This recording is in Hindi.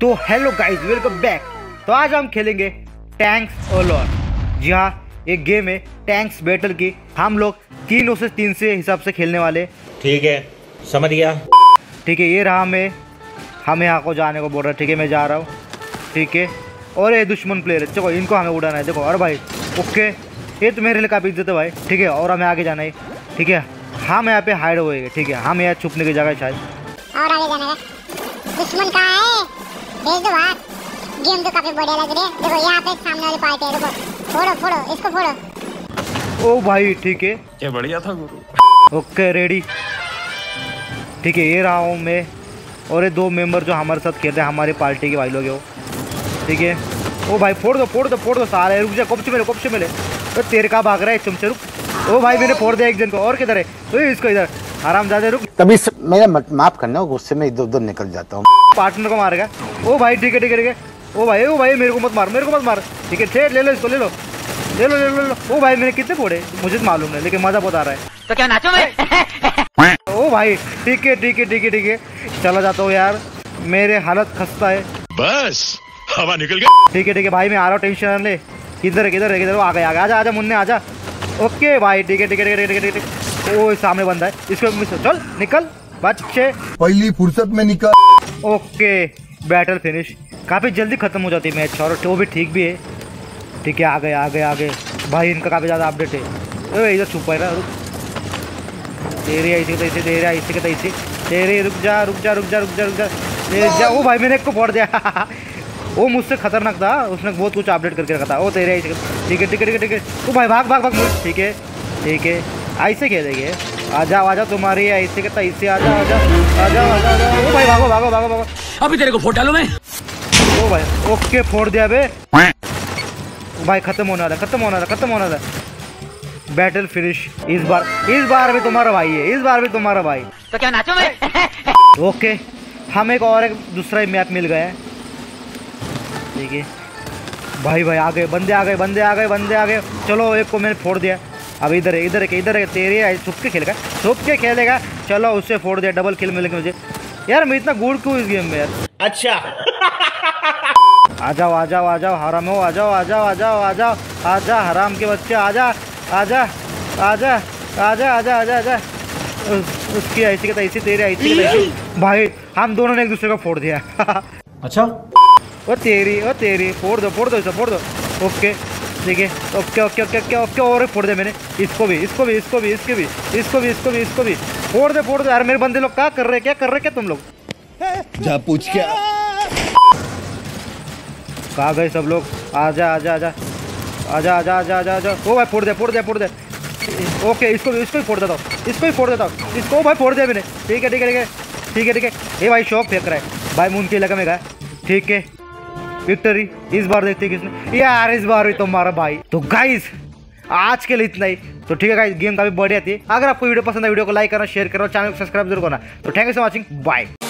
तो हेलो गाइस, वेलकम बैक। तो आज हम खेलेंगे टैंक्स और लॉर। जी हाँ, एक गेम है टैंक्स बैटल की। हम लोग 3 vs 3 से हिसाब से खेलने वाले। ठीक है, समझ गया। ठीक है, ये रहा मैं। हम यहाँ को जाने को बोल रहा है। ठीक है, मैं जा रहा हूँ। ठीक है, और ये दुश्मन प्लेयर है। देखो, इनको हमें उड़ाना है। देखो, और भाई ओके, ये तो मेरे लिए काफ़ी इज्जत है भाई। ठीक है, और हमें आगे जाना है। ठीक है, हम यहाँ पे हाइड होएंगे। ठीक है, हम यहाँ छुपने की जगह शायद और आगे जाना है। दुश्मन कहाँ है? भेज दो बाहर। गेम तो काफी बढ़िया लग रही है। देखो यहाँ पे सामने वाली पार्टी है। देखो, फोड़ो फोड़ो इसको, फोड़ो। ओ भाई, ठीक है, ये बढ़िया था गुरु। Okay, ready. ठीक है, ये रहा हूँ मैं और ये 2 मेंबर जो हमारे साथ खेलते हैं, हमारी पार्टी के भाई लोग हैं वो। ठीक है, ओ भाई फोड़ दो फोड़ दो फोड़ दो सारे। रुक जा, कब्जे मिले कब्जे मिले। तो तेरे का भाग रहा है चमचे। रुक, ओ भाई मैंने फोड़ दिया एक जन को। और किधर है? तो इसको इधर आरामजादे। रुक, तभी मेरा माफ करना, गुस्से में इधर उधर निकल जाता हूँ। पार्टनर को मारेगा। ओ भाई ठीक है ठीक है ठीक है। ओ भाई मेरे को मत मार, मेरे को मत मार। ठीक है, ठेर ले लो इसको, ले लो ले लो ले लो ले लो। ओ भाई मैंने कितने फोड़े मुझे मालूम नहीं, लेकिन मजा बहुत आ रहा है। तो क्या नाचो मैं? ओ भाई ठीक है ठीक है ठीक है ठीक है, चला जाता हूँ यार, मेरे हालत खस्ता है। बस हवा निकल गई। ठीक है भाई, मैं आ रहा हूँ, टेंशन ले। किधर किधर किधर? वो आ गया आ गया। आजा आजा मुन्ने आजा। ओके भाई ठीक है ठीक है ठीक है ठीक है। ओ सामने बंदा है, इसको चल निकल बच्चे, पहली फुर्सत में निकल। Okay, battle finish. काफी जल्दी खत्म हो जाती है मैच, और वो भी ठीक भी है। ठीक है, आ गए आ गए आ गए। भाई इनका काफी ज्यादा अपडेट है। इधर छुपा है ना, तेरे ऐसे तैसे तेरे ऐसे के तैसे तेरे। रुक जा रुक जा रुक जा रुक जा रुक जा तेरे जा। ओ भाई मैंने एक को फोड़ दिया। वो मुझसे खतरनाक था, उसने बहुत कुछ अपडेट करके रखा था। ओ तेरे ऐसे। ठीक है ठीक है ठीक है ठीक है। ओ भाई भाग भाग भाग। ठीक है ठीक है, ऐसे खेलेंगे। आजा आजा, तुम्हारी ऐसे के तैसे। आजा आजा आजा आजा। ओ भाई भागो भागो भागो भागो, अभी तेरे को फोड़ डालूं मैं। ओ भाई ओके, फोड़ दिया बे। ओ भाई खत्म होने वाला खत्म होने वाला खत्म होने वाला। Battle finish. इस बार भी तुम्हारा भाई है, इस बार भी तुम्हारा भाई। तो क्या नाचो मैं? ओके, हम एक और एक दूसरा ही मैप मिल गया है। ठीक है भाई भाई, आ गए बंदे आ गए बंदे आ गए बंदे आ गए। चलो, एक को मैंने फोड़ दिया। अब इधर है इधर है इधर है। तेरे छुप के खेलेगा, छुप के खेलेगा। चलो, उससे फोड़ दिया, डबल किल मिलेगा मुझे। यार मैं इतना गुड़ क्यों इस गेम में यार? अच्छा। आ जाओ आ जाओ आ जाओ हराम हो, आ जाओ आ जाओ आ जाओ आ जाओ आ जा हराम के बच्चे। आ जा आजा आजा आजा आजा आजा आजा। उसकी ऐसी के तैसी, तेरे ऐसी के तैसी। भाई हम दोनों ने एक दूसरे को फोड़ दिया। अच्छा, ओ तेरी फोड़ दो इसे, फोड़ दो। ओके ठीक है, okay okay okay okay okay. और फोड़ दे मैंने, इसको भी इसको भी इसको भी इसके भी इसको भी इसको भी इसको भी फोड़ दे फोड़ दो। यार मेरे बंदे लोग क्या कर रहे, क्या कर रहे क्या तुम लोग? जा पूछ क्या कहा गए सब लोग। आजा आजा आजा आजा आजा आजा आजा आजा। ओ भाई फोड़ दे फोड़ दे फोड़ दे। ओके, इसको ही फोड़ देता हूँ, इसको ही फोड़ देता हूँ, इसको। भाई फोड़ दिया मैंने। ठीक है ठीक है ठीक है ठीक है ठीक है। ये भाई शॉप फेंक रहा है भाई, मुंह के लगा में गया। ठीक है, विक्ट्री इस बार देखते किसने। यार इस बार भी तुम्हारा भाई। तो गाइस, आज के लिए इतना ही। तो ठीक है गाइस, गेम काफ़ी बढ़िया थी। अगर आपको वीडियो पसंद है, वीडियो को लाइक करना, शेयर करना, चैनल को सब्सक्राइब जरूर करना। तो thank you for watching, bye.